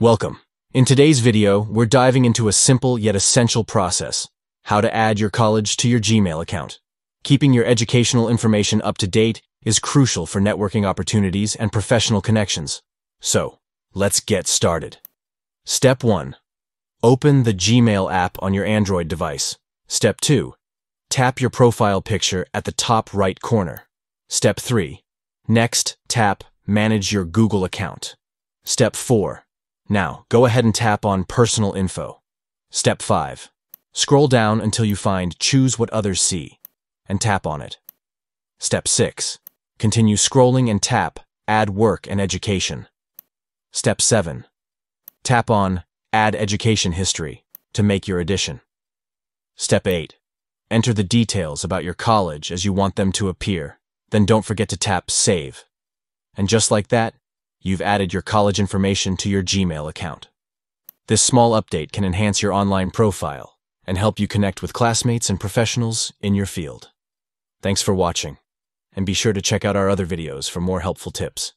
Welcome. In today's video, we're diving into a simple yet essential process: how to add your college to your Gmail account. Keeping your educational information up to date is crucial for networking opportunities and professional connections. So, let's get started. Step 1. Open the Gmail app on your Android device. Step 2. Tap your profile picture at the top right corner. Step 3. Next, tap Manage your Google account. Step 4. Now, go ahead and tap on Personal Info. Step 5. Scroll down until you find Choose What Others See, and tap on it. Step 6. Continue scrolling and tap Add Work and Education. Step 7. Tap on Add Education History to make your addition. Step 8. Enter the details about your college as you want them to appear, then don't forget to tap Save. And just like that, you've added your college information to your Gmail account. This small update can enhance your online profile and help you connect with classmates and professionals in your field. Thanks for watching, and be sure to check out our other videos for more helpful tips.